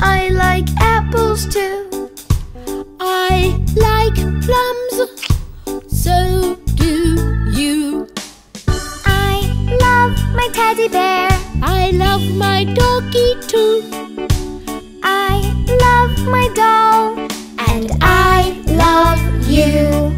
I like apples too. I like plums, so do you. I love my teddy bear. I love my doggy too. I love my doll, and I love you.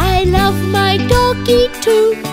I love my doggy too.